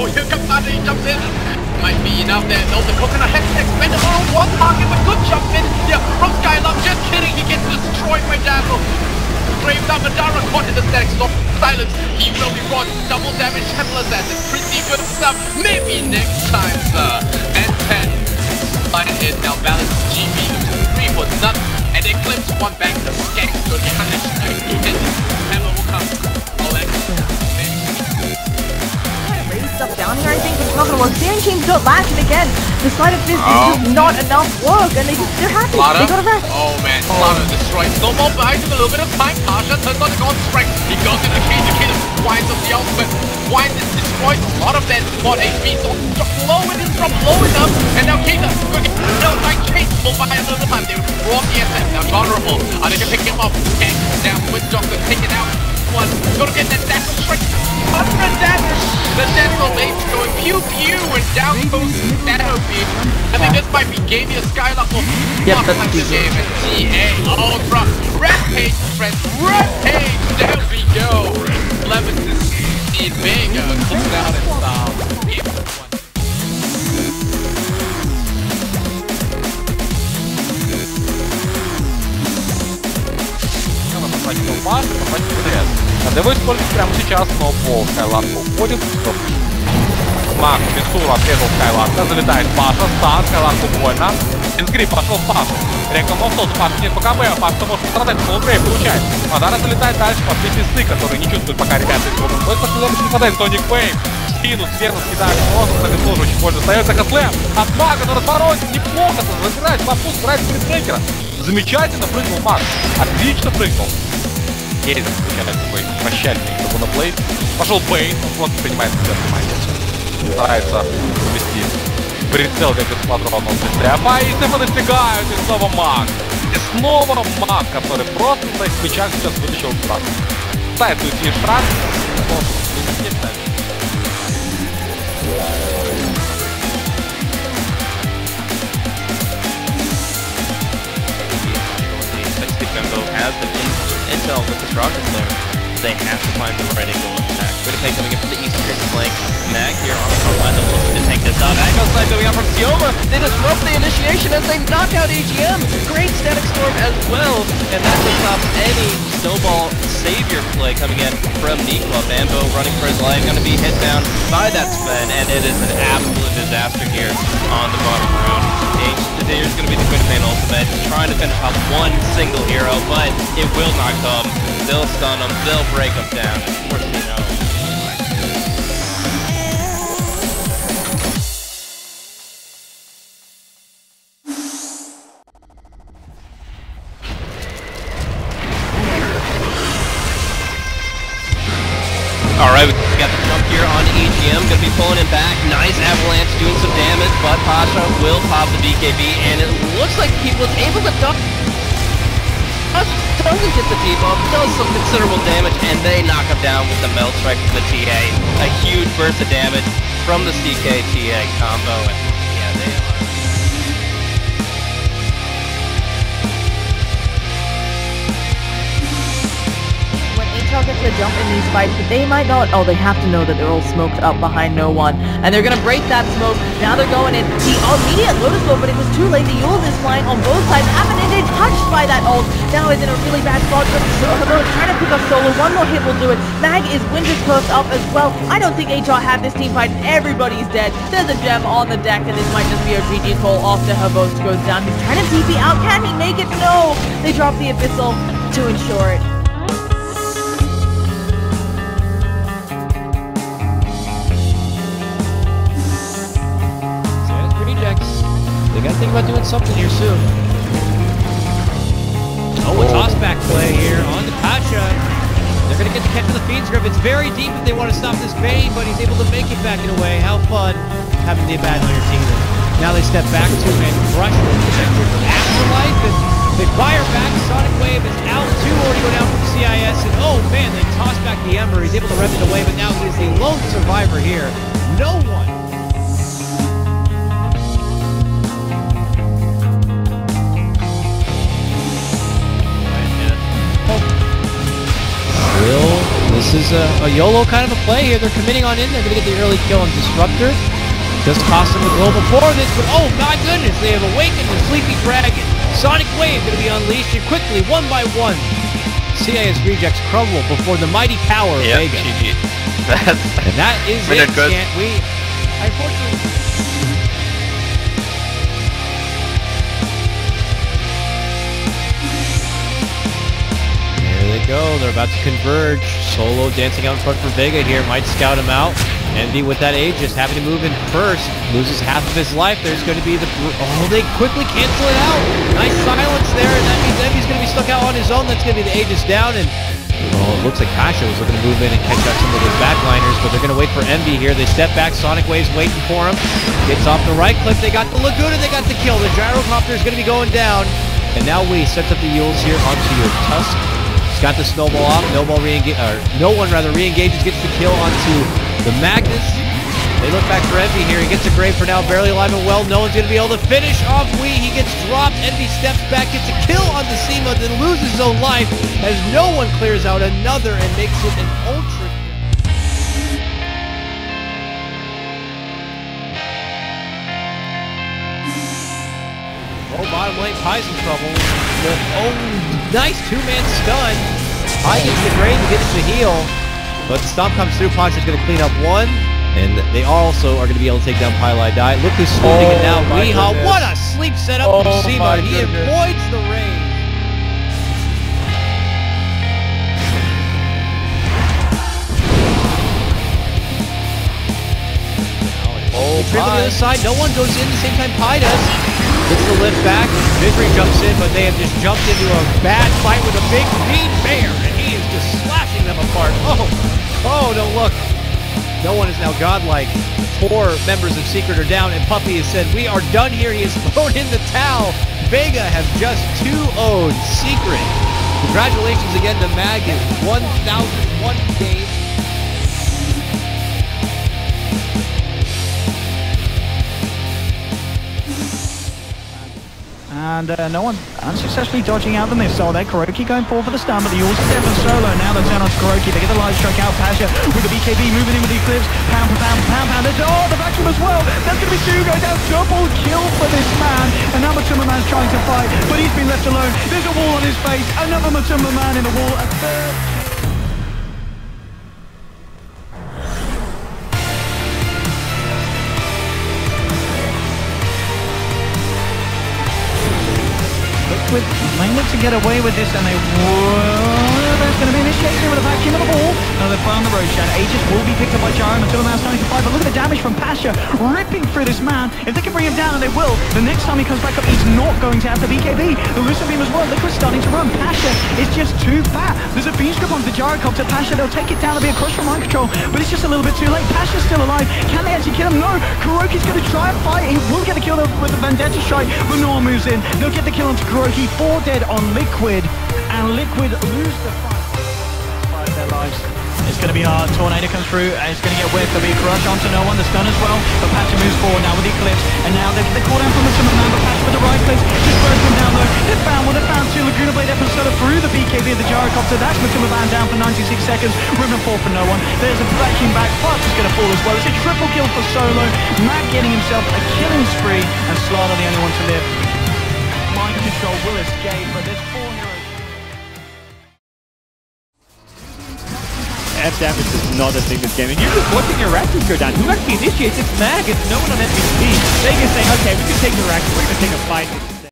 Oh, here comes Pasha, he jumps in. Might be enough there. No, the coconut has expended all one target, but good jump in. Yeah, from Skylock, just kidding, he gets destroyed by Dazzle. Brave down, Madara caught in the Static Storm. Silence, he will be brought. Double damage, Hemla's assets. Pretty good stuff. Maybe next time, sir. And 10. Find it now balance GB to 3 for nothing. And Eclipse one back to Mack. So he can't actually end it. Hemla will come. Stuff down here, I think it's not gonna work. Steering chains don't last it again. The side of this is just not enough work, and they're happy. They got a rest. Oh man, Slaughter destroys. Snowball behind him a little bit of time. Kasha turns on the God strike. He goes in the cage to kill him. Winds up the ultimate. Winds and destroys a lot of that mod HP. So low it is from low enough. And now Kasha could get killed by Chase. Will buy another time. They were off the SF. Now vulnerable. Are they gonna pick him up? And down with Doctor. Take it out. One. Gonna get that Dazzle strike. Under Dazzle. The Dazzle Wave going pew pew and down goes Nano Beam. I think this might be game here. Skylock will not like the game. And TA Ultra. Rampage, friends. Rampage. There we go. 11 to 16. Vega comes out and solves. Надо использовать прямо сейчас сноубол. Скайлатка уходит. Стоп. Маг Мицуру отрезал Скайлатка. Залетает Паша. Стан. Скайлатку больно. Инскрип пошел в Пашу. Рекомов тот. Паша нет БКБ. А Паша может страдать. Солбрейв получает. Мадара залетает дальше. Последний сны, который не чувствует пока ребята. Но это потому что не хватает. Sonic Wave. Спину сверху скидает. Просто на Мицуру очень больно. Остается хэслэм. От Мага на развороте. Неплохо. Разбирает Пашу. Сбирает спринтбрейкера. Замечательно прыгнул Маг. Отлично прыгнул. Ерин включает такой прощальный табуноплей. Пошел Бейн, он плотно принимает себя внимание. Старается увести прицел, как из ладрова, но без тряпа. И Стефа достигают, и снова Маг. И снова Маг, который просто на своих мечах сейчас вытащил шрам. Ставит уйти шрам, но он не ставит. Bambo has the intel with the rocket there. They have to find the right angle of attack. Good attack coming in from the eastern flank. Mag here on the front line that looks to take this out. Angle side going out from Sioma. They disrupt the initiation as they knock out AGM. Great Static Storm as well. And that will stop any snowball savior play coming in from Niko. Bambo running for his life. Going to be hit down by that spin. And it is an absolute disaster here on the bottom road. There's going to be the Quick Main Ultimate, trying to finish off one single hero, but it will not come. They'll stun him, they'll break him down. Of course, you know. Alright, we got the jump here on AGM, going to be pulling him back. Nice avalanche doing some damage, but Pasha will pop the BKB, and it looks like he was able to duck. Doesn't get the debuff, does some considerable damage, and they knock him down with the melt strike from the TA. A huge burst of damage from the CK-TA combo, and yeah, they are. Gets a jump in these fights, but they might not. Oh, they have to know that they're all smoked up behind no one, and they're gonna break that smoke. Now they're going in. The immediate Lotus low, but it was too late. The Yule is flying on both sides. Avenidate touched by that ult. Now is in a really bad spot. Trying to pick up solo. One more hit will do it. Mag is winter closed up as well. I don't think HR had this team fight. Everybody's dead. There's a gem on the deck, and this might just be a GG call after Havost goes down. He's trying to TP out. Can he make it? No. They drop the Abyssal to ensure it. They gotta think about doing something here soon. Oh, a toss-back play here on the Pasha. They're gonna get the catch of the Fiend's Grip. It's very deep if they want to stop this Bane, but he's able to make it back in a way. How fun having the bad on your team. Now they step back to and crush the protector from Afterlife, and they fire back. Sonic Wave is out. Two already go down from CIS, and oh man, they toss back the Ember. He's able to rev it away, but now he's the lone survivor here. No one. This is is a YOLO kind of a play here. They're committing on in. They're going to get the early kill on Disruptor. Does cost them the goal before this, but oh god goodness, they have awakened the Sleepy Dragon. Sonic Wave going to be unleashed here quickly, one by one. CIS rejects crumble before the mighty power of Vega. GG. And that is it, can't we? Unfortunately... There they go, they're about to converge. Solo dancing out in front for Vega here, might scout him out. Envy with that Aegis, having to move in first, loses half of his life. There's going to be the... Oh, they quickly cancel it out! Nice silence there, and that means Envy's going to be stuck out on his own. That's going to be the Aegis down, and... Well, it looks like Kasha was looking to move in and catch out some of those backliners, but they're going to wait for Envy here. They step back, Sonic Wave's waiting for him. Gets off the right click, they got the Laguna, they got the kill. The Gyrocopter is going to be going down, and now we sets up the Yules here onto your Tusk. He's got the Snowball off, no one re-engages, gets the kill onto... The Magnus, they look back for Envy here. He gets a grave for now, barely alive and well. No one's going to be able to finish off Wii. He gets dropped. Envy steps back, gets a kill on the SEMA, then loses his own life as no one clears out another and makes it an ultra. Oh, bottom lane, Pi's in trouble. Oh, nice two-man stun. Pi gets the grave, gets the heal. But the stomp comes through, Pasha's going to clean up one, and they also are going to be able to take down Pylai Die. Look who's sleeping it now, Weehaw. What a sleep setup from Seymour. He avoids the rain. Oh, the other side, no one goes in at the same time Pi does. Gets the lift back, Misery jumps in, but they have just jumped into a bad fight with a big mean bear, and he is just slashing them apart. Oh, don't look. No one is now godlike. Four members of Secret are down, and Puppy has said, we are done here. He has thrown in the towel. Vega have just 2-0'd Secret. Congratulations again to Mag in 1001 game. And no one unsuccessfully dodging out the missile there. KuroKy going forward for the stun, but the Yule's step and solo. Now the turn on KuroKy. They get the live strike out. Pasha with the BKB moving in with the Eclipse. Pound. Oh, the vacuum as well. That's going to be two. Go down. Double kill for this man. And now Matumbaman's trying to fight, but he's been left alone. There's a wall on his face. Another Matumbaman in the wall. A third. With might look to get away with this, and they whoa, there's going to be an initiation with a vacuum of the ball. Now they found the Roshan. Aegis will be picked up by Jaro. Matumbaman's trying to fight, but look at the damage from Pasha ripping through this man. If they can bring him down, and they will, the next time he comes back up, he's not going to have the BKB. The Lucid Beam as well. Liquid's starting to run. Pasha is just too fat. There's a beam strip onto the Gyrocopter. Pasha, they'll take it down. It'll be a crush from Mind Control, but it's just a little bit too late. Pasha's still alive. Can they actually kill him? No. KuroKy's going to try and fight. He will get a kill with the Vendetta Strike, but no one moves in. They'll get the kill onto KuroKy. 4 dead on Liquid, and Liquid lose the fight. Their lives. It's going to be hard. Tornado comes through, and it's going to get whipped. There'll be a crush onto no one. The stun as well, but Pasha moves forward now with the Eclipse, and now they get the call down from the Matumbaman, but Pasha with the right click just throws him down though. They found one. They found two. Laguna Blade up and solo through the BKB of the Gyrocopter. That's Matumbaman down for 96 seconds. Room and 4 for no one. There's a backing back. Fast is going to fall as well. It's a triple kill for Solo. Mack getting himself a killing spree, and Slada the only one to live. Control will escape, but there's 4 heroes. F damage is not a thing this game, and you're just watching your Rakdos go down. Who actually initiates? It's Mag, it's no one on MVP. Vega's saying, okay, we can take the Rakdos, we're going to take a fight.